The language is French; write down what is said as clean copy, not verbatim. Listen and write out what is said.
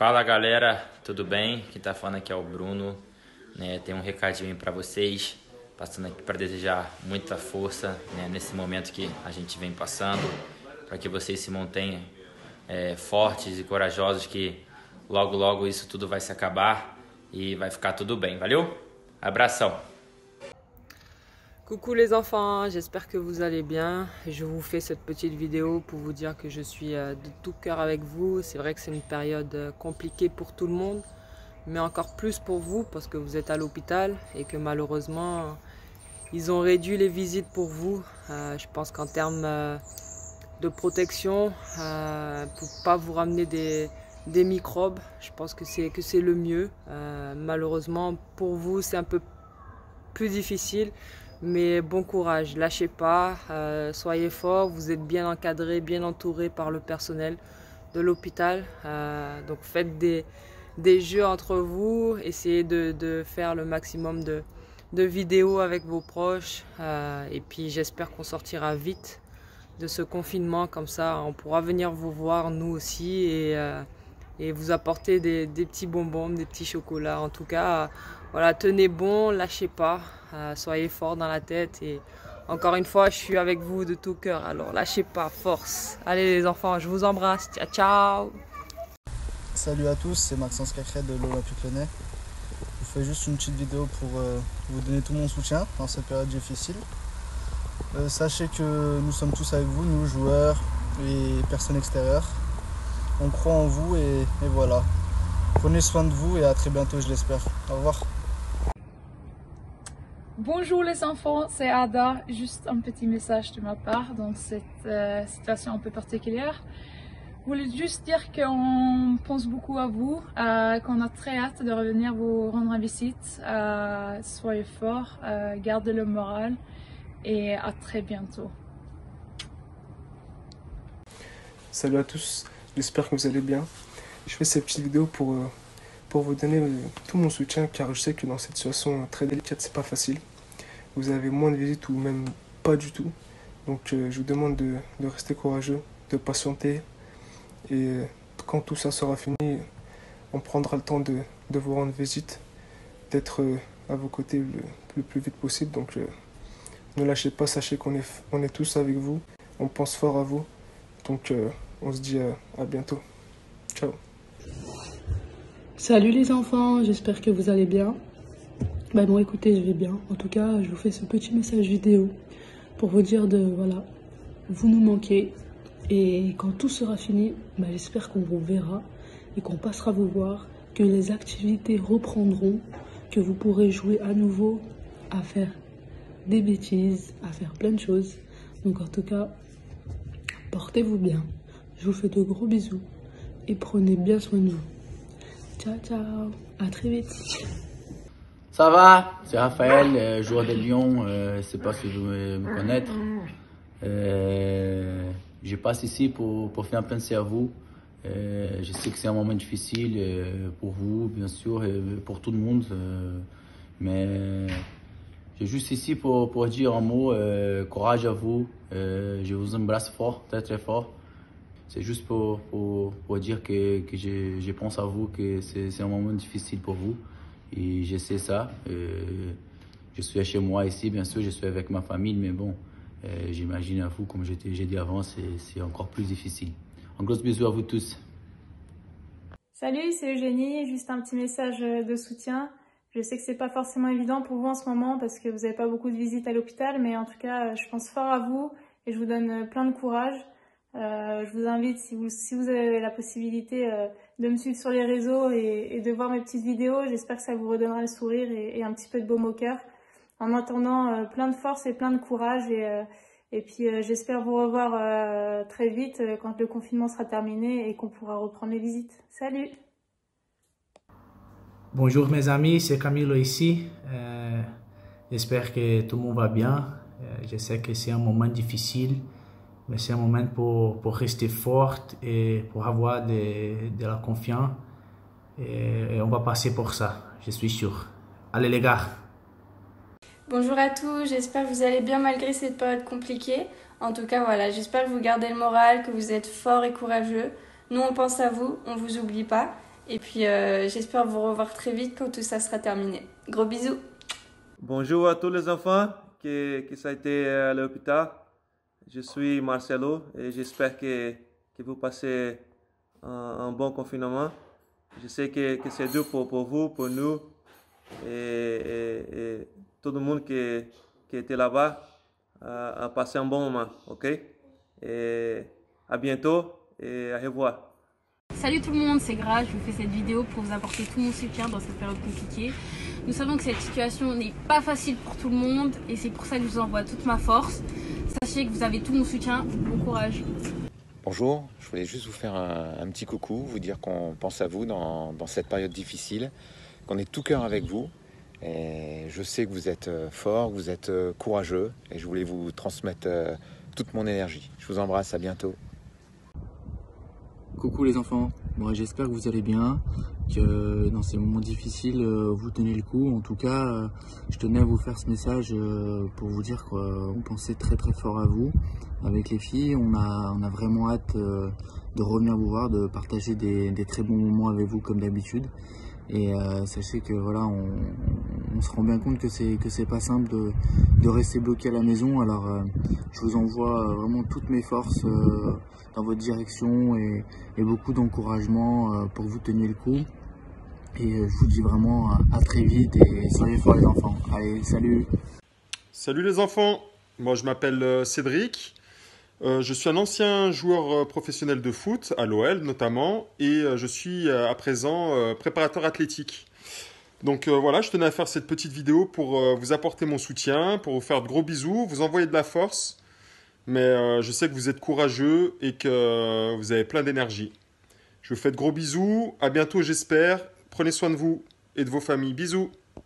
Fala galera, tudo bem? Quem tá falando aqui é o Bruno, né? Tem um recadinho para vocês, passando aqui para desejar muita força, né? Nesse momento que a gente vem passando, para que vocês se mantenham fortes e corajosos, que logo logo isso tudo vai se acabar et va ficar tudo bem, valeu? Abração. Coucou les enfants, j'espère que vous allez bien. Je vous fais cette petite vidéo pour vous dire que je suis de tout cœur avec vous. C'est vrai que c'est une période compliquée pour tout le monde, mais encore plus pour vous parce que vous êtes à l'hôpital et que malheureusement, ils ont réduit les visites pour vous. Je pense qu'en termes de protection, pour ne pas vous ramener des microbes, je pense que c'est le mieux. Malheureusement, pour vous, c'est un peu plus difficile. Mais bon courage, lâchez pas, soyez forts, vous êtes bien encadrés, bien entourés par le personnel de l'hôpital. Donc faites des jeux entre vous, essayez de faire le maximum de vidéos avec vos proches. Et puis j'espère qu'on sortira vite de ce confinement, comme ça on pourra venir vous voir nous aussi et vous apporter des petits bonbons, des petits chocolats. En tout cas, voilà, tenez bon, lâchez pas. Soyez fort dans la tête et encore une fois, je suis avec vous de tout cœur, alors lâchez pas, force. Allez les enfants, je vous embrasse, ciao ciao. Salut à tous, c'est Maxence Cacré de l'Olympique Lyonnais. Je vous fais juste une petite vidéo pour vous donner tout mon soutien dans cette période difficile. Sachez que nous sommes tous avec vous, nous joueurs et personnes extérieures. On croit en vous et voilà. Prenez soin de vous et à très bientôt, je l'espère. Au revoir. Bonjour les enfants, c'est Ada. Juste un petit message de ma part dans cette situation un peu particulière. Je voulais juste dire qu'on pense beaucoup à vous, qu'on a très hâte de revenir vous rendre visite. Soyez forts, gardez le moral et à très bientôt. Salut à tous, j'espère que vous allez bien. Je fais cette petite vidéo pour vous donner tout mon soutien, car je sais que dans cette situation très délicate, c'est pas facile. Vous avez moins de visites ou même pas du tout. Donc je vous demande de rester courageux, de patienter. Et quand tout ça sera fini, on prendra le temps de vous rendre visite, d'être à vos côtés le plus vite possible. Donc ne lâchez pas, sachez qu'on est tous avec vous, on pense fort à vous. Donc on se dit à bientôt. Ciao. Salut les enfants, j'espère que vous allez bien. Bah bon, écoutez, je vais bien. En tout cas, je vous fais ce petit message vidéo pour vous dire voilà, vous nous manquez. Et quand tout sera fini, bah, j'espère qu'on vous verra et qu'on passera vous voir, que les activités reprendront, que vous pourrez jouer à nouveau, à faire des bêtises, à faire plein de choses. Donc en tout cas, portez-vous bien. Je vous fais de gros bisous et prenez bien soin de vous. Ciao, ciao. À très vite. Ça va? C'est Raphaël, joueur de Lyon. Je sais pas si vous me connaître. Je passe ici pour faire penser à vous. Je sais que c'est un moment difficile pour vous, bien sûr, et pour tout le monde. Mais je suis juste ici pour dire un mot. Courage à vous. Je vous embrasse fort, très très fort. C'est juste pour dire que je pense à vous, que c'est un moment difficile pour vous. Et je sais ça. Je suis chez moi ici, bien sûr, je suis avec ma famille, mais bon, j'imagine à vous, comme j'ai dit avant, c'est encore plus difficile. Un gros bisou à vous tous. Salut, c'est Eugénie. Juste un petit message de soutien. Je sais que c'est pas forcément évident pour vous en ce moment parce que vous n'avez pas beaucoup de visites à l'hôpital, mais en tout cas, je pense fort à vous et je vous donne plein de courage. Je vous invite, si vous avez la possibilité de me suivre sur les réseaux et de voir mes petites vidéos. J'espère que ça vous redonnera le sourire et un petit peu de baume au cœur. En attendant, plein de force et plein de courage. Et puis j'espère vous revoir très vite quand le confinement sera terminé et qu'on pourra reprendre les visites. Salut! Bonjour mes amis, c'est Camilo ici. J'espère que tout le monde va bien. Je sais que c'est un moment difficile. Mais c'est un moment pour rester forte et pour avoir de la confiance. Et on va passer pour ça, je suis sûre. Allez les gars! Bonjour à tous, j'espère que vous allez bien malgré cette période compliquée. En tout cas, voilà, j'espère que vous gardez le moral, que vous êtes forts et courageux. Nous, on pense à vous, on ne vous oublie pas. Et puis j'espère vous revoir très vite quand tout ça sera terminé. Gros bisous. Bonjour à tous les enfants qui sont été à l'hôpital. Je suis Marcelo et j'espère que vous passez un bon confinement. Je sais que c'est dur pour vous, pour nous et tout le monde qui était là-bas a passé un bon moment, ok? Et à bientôt et au revoir. Salut tout le monde, c'est Gra, je vous fais cette vidéo pour vous apporter tout mon soutien dans cette période compliquée. Nous savons que cette situation n'est pas facile pour tout le monde et c'est pour ça que je vous envoie toute ma force. Sachez que vous avez tout mon soutien, bon courage. Bonjour, je voulais juste vous faire un petit coucou, vous dire qu'on pense à vous dans cette période difficile, qu'on est tout cœur avec vous. Et je sais que vous êtes forts, vous êtes courageux et je voulais vous transmettre toute mon énergie. Je vous embrasse, à bientôt. Coucou les enfants, bon, j'espère que vous allez bien, que dans ces moments difficiles vous tenez le coup. En tout cas, je tenais à vous faire ce message pour vous dire qu'on pensait très très fort à vous. Avec les filles, on a vraiment hâte de revenir vous voir, de partager des très bons moments avec vous comme d'habitude. Et sachez que voilà, on se rend bien compte que c'est pas simple de rester bloqué à la maison. Alors je vous envoie vraiment toutes mes forces dans votre direction et beaucoup d'encouragement pour que vous teniez le coup. Et je vous dis vraiment à très vite et soyez forts les enfants. Allez, salut. Salut les enfants, moi je m'appelle Cédric. Je suis un ancien joueur professionnel de foot, à l'OL notamment, et je suis à présent préparateur athlétique. Donc voilà, je tenais à faire cette petite vidéo pour vous apporter mon soutien, pour vous faire de gros bisous, vous envoyer de la force. Mais je sais que vous êtes courageux et que vous avez plein d'énergie. Je vous fais de gros bisous, à bientôt j'espère, prenez soin de vous et de vos familles, bisous.